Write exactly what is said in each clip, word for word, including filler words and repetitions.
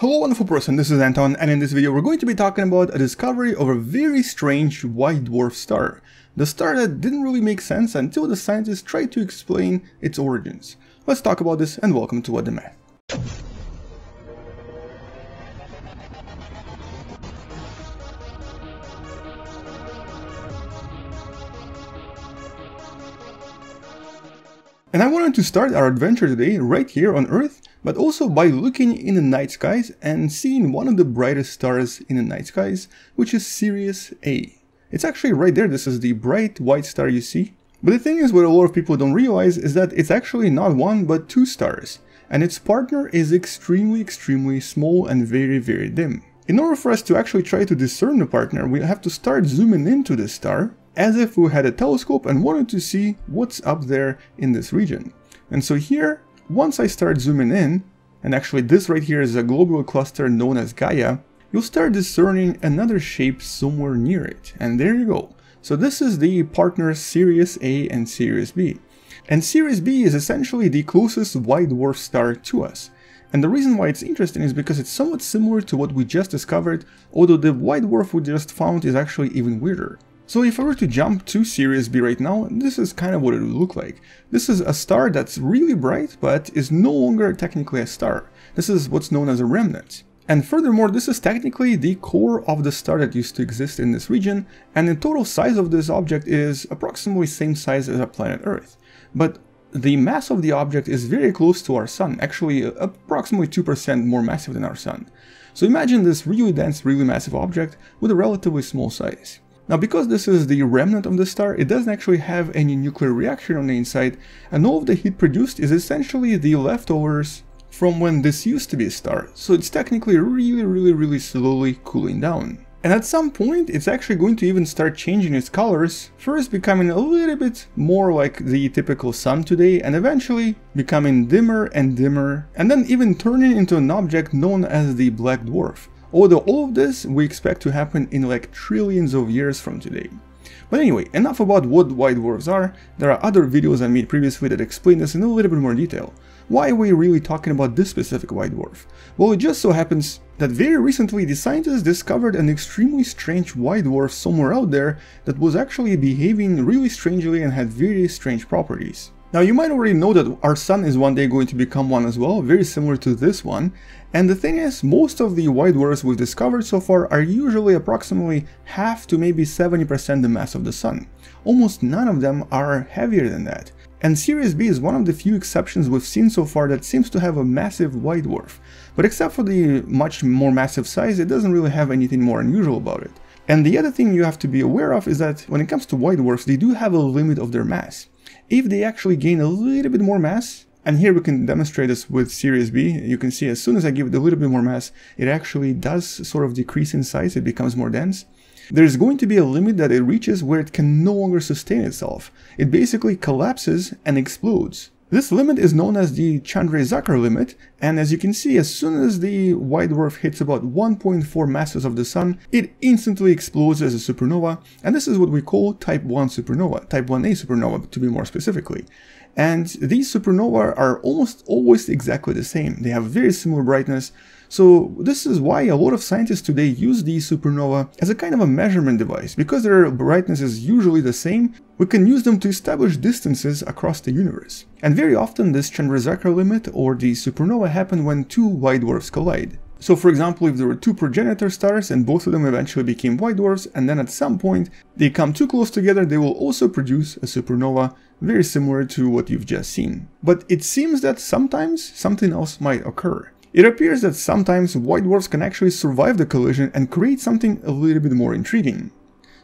Hello wonderful person, this is Anton, and in this video we're going to be talking about a discovery of a very strange white dwarf star. The star that didn't really make sense until the scientists tried to explain its origins. Let's talk about this, and welcome to What the Math. And I wanted to start our adventure today right here on Earth, but also by looking in the night skies and seeing one of the brightest stars in the night skies, which is Sirius A. It's actually right there. This is the bright white star you see. But the thing is, what a lot of people don't realize is that it's actually not one but two stars, and its partner is extremely extremely small and very very dim. In order for us to actually try to discern the partner, we have to start zooming into this star as if we had a telescope and wanted to see what's up there in this region. And so here, once I start zooming in, and actually this right here is a globular cluster known as Gaia, you'll start discerning another shape somewhere near it. And there you go. So this is the partner Sirius A and Sirius B. And Sirius B is essentially the closest white dwarf star to us. And the reason why it's interesting is because it's somewhat similar to what we just discovered, although the white dwarf we just found is actually even weirder. So if I were to jump to Sirius B right now, this is kind of what it would look like. This is a star that's really bright, but is no longer technically a star. This is what's known as a remnant. And furthermore, this is technically the core of the star that used to exist in this region, and the total size of this object is approximately the same size as our planet Earth. But the mass of the object is very close to our Sun, actually approximately two percent more massive than our Sun. So imagine this really dense, really massive object with a relatively small size. Now, because this is the remnant of the star, it doesn't actually have any nuclear reaction on the inside, and all of the heat produced is essentially the leftovers from when this used to be a star, so it's technically really, really, really slowly cooling down. And at some point, it's actually going to even start changing its colors, first becoming a little bit more like the typical Sun today, and eventually becoming dimmer and dimmer, and then even turning into an object known as the black dwarf. Although all of this we expect to happen in like trillions of years from today. But anyway, enough about what white dwarfs are. There are other videos I made previously that explain this in a little bit more detail. Why are we really talking about this specific white dwarf? Well, it just so happens that very recently the scientists discovered an extremely strange white dwarf somewhere out there that was actually behaving really strangely and had very strange properties. Now, you might already know that our Sun is one day going to become one as well, very similar to this one. And the thing is, most of the white dwarfs we've discovered so far are usually approximately half to maybe seventy percent the mass of the Sun. Almost none of them are heavier than that. And Sirius B is one of the few exceptions we've seen so far that seems to have a massive white dwarf. But except for the much more massive size, it doesn't really have anything more unusual about it. And the other thing you have to be aware of is that when it comes to white dwarfs, they do have a limit of their mass. If they actually gain a little bit more mass, and here we can demonstrate this with Sirius B, you can see as soon as I give it a little bit more mass, it actually does sort of decrease in size, it becomes more dense. There's going to be a limit that it reaches where it can no longer sustain itself. It basically collapses and explodes. This limit is known as the Chandrasekhar limit, and as you can see, as soon as the white dwarf hits about one point four masses of the Sun, it instantly explodes as a supernova, and this is what we call type one supernova, type one A supernova to be more specifically. And these supernovae are almost always exactly the same, they have very similar brightness, so this is why a lot of scientists today use these supernovae as a kind of a measurement device. Because their brightness is usually the same, we can use them to establish distances across the universe. And very often this Chandrasekhar limit or the supernova happen when two white dwarfs collide. So for example, if there were two progenitor stars and both of them eventually became white dwarfs, and then at some point they come too close together, they will also produce a supernova very similar to what you've just seen. But it seems that sometimes something else might occur. It appears that sometimes white dwarfs can actually survive the collision and create something a little bit more intriguing.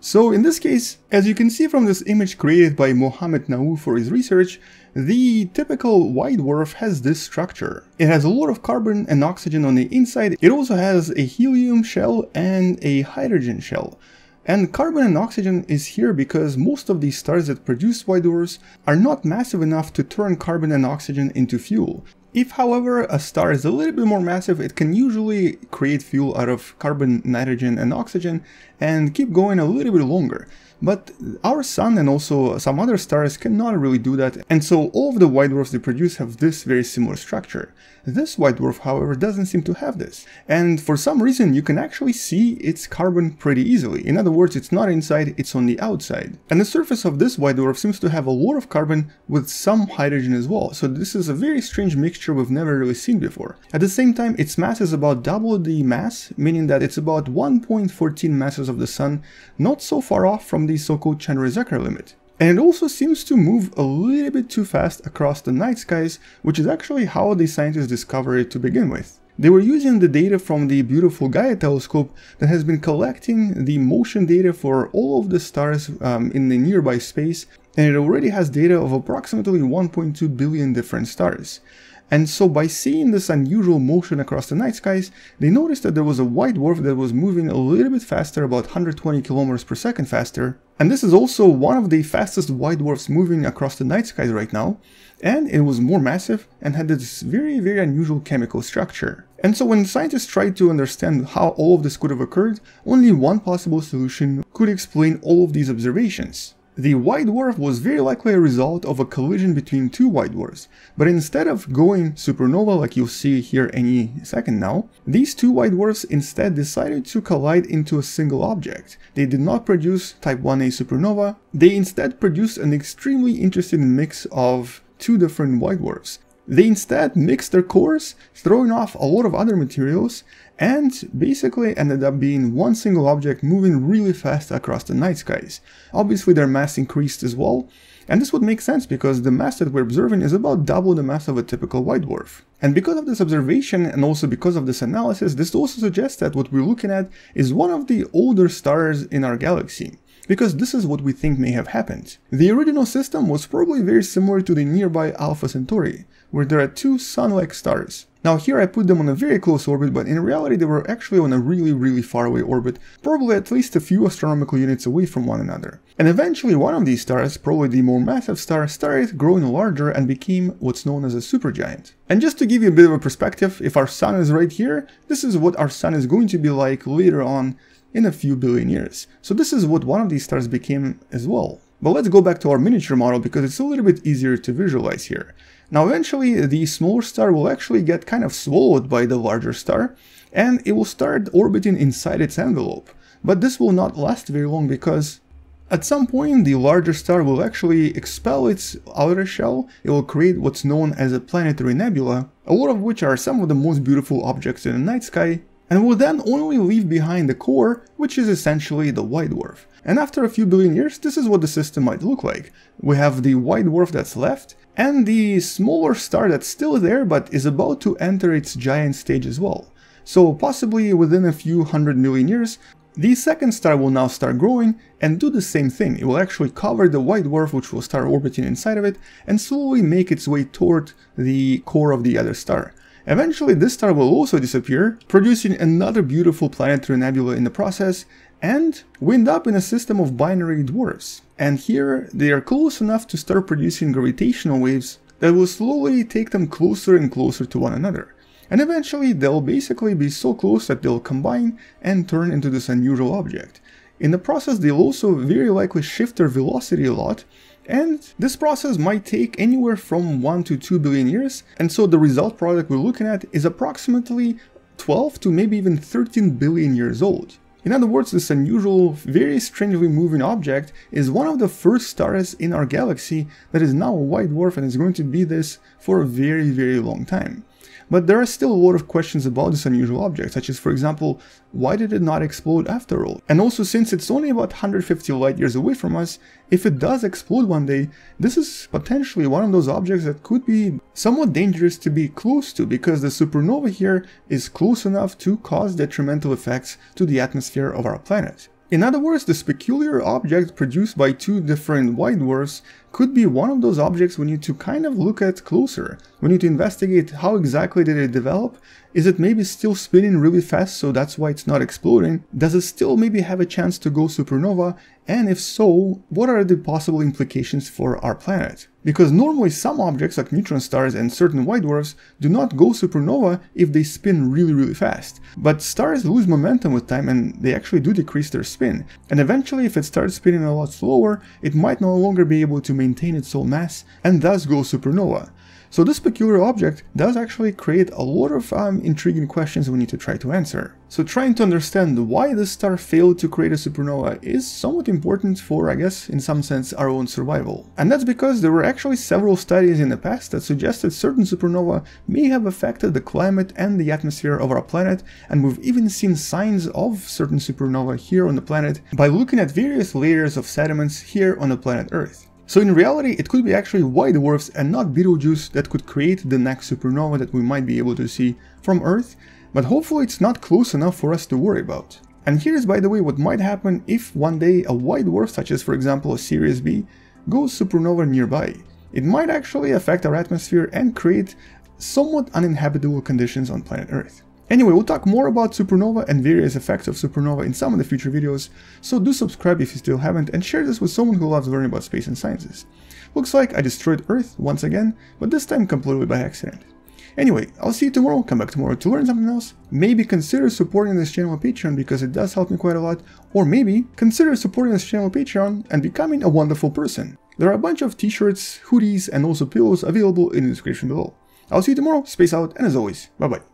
So in this case, as you can see from this image created by Mohammed Naou for his research, the typical white dwarf has this structure. It has a lot of carbon and oxygen on the inside. It also has a helium shell and a hydrogen shell. And carbon and oxygen is here because most of these stars that produce white dwarfs are not massive enough to turn carbon and oxygen into fuel. If, however, a star is a little bit more massive, it can usually create fuel out of carbon, nitrogen, and oxygen and keep going a little bit longer. But our sun and also some other stars cannot really do that, and so all of the white dwarfs they produce have this very similar structure. This white dwarf, however, doesn't seem to have this, and for some reason you can actually see its carbon pretty easily. In other words, it's not inside, it's on the outside. And the surface of this white dwarf seems to have a lot of carbon with some hydrogen as well, so this is a very strange mixture we've never really seen before. At the same time, its mass is about double the mass, meaning that it's about one point one four masses of the sun, not so far off from the so-called Chandrasekhar limit. And it also seems to move a little bit too fast across the night skies, which is actually how the scientists discovered it to begin with. They were using the data from the beautiful Gaia telescope that has been collecting the motion data for all of the stars um, in the nearby space, and it already has data of approximately one point two billion different stars. And so by seeing this unusual motion across the night skies, they noticed that there was a white dwarf that was moving a little bit faster, about one hundred twenty kilometers per second faster. And this is also one of the fastest white dwarfs moving across the night skies right now. And it was more massive and had this very, very unusual chemical structure. And so when scientists tried to understand how all of this could have occurred, only one possible solution could explain all of these observations. The white dwarf was very likely a result of a collision between two white dwarfs, but instead of going supernova like you'll see here any second now, these two white dwarfs instead decided to collide into a single object. They did not produce type one a supernova, they instead produced an extremely interesting mix of two different white dwarfs. They instead mixed their cores, throwing off a lot of other materials, and basically ended up being one single object moving really fast across the night skies. Obviously their mass increased as well, and this would make sense because the mass that we're observing is about double the mass of a typical white dwarf. And because of this observation and also because of this analysis, this also suggests that what we're looking at is one of the older stars in our galaxy. Because this is what we think may have happened. The original system was probably very similar to the nearby Alpha Centauri, where there are two sun-like stars. Now here I put them on a very close orbit, but in reality they were actually on a really really far away orbit, probably at least a few astronomical units away from one another. And eventually one of these stars, probably the more massive star, started growing larger and became what's known as a supergiant. And just to give you a bit of a perspective, if our sun is right here, this is what our sun is going to be like later on in a few billion years. So this is what one of these stars became as well. But let's go back to our miniature model because it's a little bit easier to visualize here. Now eventually the smaller star will actually get kind of swallowed by the larger star and it will start orbiting inside its envelope. But this will not last very long because at some point the larger star will actually expel its outer shell. It will create what's known as a planetary nebula, a lot of which are some of the most beautiful objects in the night sky, and will then only leave behind the core, which is essentially the white dwarf. And after a few billion years, this is what the system might look like. We have the white dwarf that's left, and the smaller star that's still there but is about to enter its giant stage as well. So possibly within a few hundred million years, the second star will now start growing and do the same thing. It will actually cover the white dwarf, which will start orbiting inside of it, and slowly make its way toward the core of the other star. Eventually this star will also disappear, producing another beautiful planetary nebula in the process, and we end up in a system of binary dwarfs. And here they are close enough to start producing gravitational waves that will slowly take them closer and closer to one another. And eventually they'll basically be so close that they'll combine and turn into this unusual object. In the process they'll also very likely shift their velocity a lot, and this process might take anywhere from one to two billion years, and so the result product we're looking at is approximately twelve to maybe even thirteen billion years old. In other words, this unusual, very strangely moving object is one of the first stars in our galaxy that is now a white dwarf and is going to be this for a very, very long time. But there are still a lot of questions about this unusual object, such as, for example, why did it not explode after all? And also, since it's only about one hundred fifty light years away from us, if it does explode one day, this is potentially one of those objects that could be somewhat dangerous to be close to, because the supernova here is close enough to cause detrimental effects to the atmosphere of our planet. In other words, this peculiar object produced by two different white dwarfs could be one of those objects we need to kind of look at closer. We need to investigate how exactly did it develop. Is it maybe still spinning really fast, so that's why it's not exploding? Does it still maybe have a chance to go supernova? And if so, what are the possible implications for our planet? Because normally some objects like neutron stars and certain white dwarfs do not go supernova if they spin really really fast. But stars lose momentum with time and they actually do decrease their spin. And eventually if it starts spinning a lot slower, it might no longer be able to maintain its own mass and thus go supernova. So this peculiar object does actually create a lot of um, intriguing questions we need to try to answer. So trying to understand why this star failed to create a supernova is somewhat important for, I guess, in some sense, our own survival. And that's because there were actually several studies in the past that suggested certain supernova may have affected the climate and the atmosphere of our planet, and we've even seen signs of certain supernova here on the planet by looking at various layers of sediments here on the planet Earth. So in reality, it could be actually white dwarfs and not Betelgeuse that could create the next supernova that we might be able to see from Earth, but hopefully it's not close enough for us to worry about. And here's, by the way, what might happen if one day a white dwarf, such as for example a Sirius B, goes supernova nearby. It might actually affect our atmosphere and create somewhat uninhabitable conditions on planet Earth. Anyway, we'll talk more about supernova and various effects of supernova in some of the future videos, so do subscribe if you still haven't and share this with someone who loves learning about space and sciences. Looks like I destroyed Earth once again, but this time completely by accident. Anyway, I'll see you tomorrow, come back tomorrow to learn something else. Maybe consider supporting this channel on Patreon because it does help me quite a lot, or maybe consider supporting this channel on Patreon and becoming a wonderful person. There are a bunch of t-shirts, hoodies and also pillows available in the description below. I'll see you tomorrow, space out, and as always, bye bye.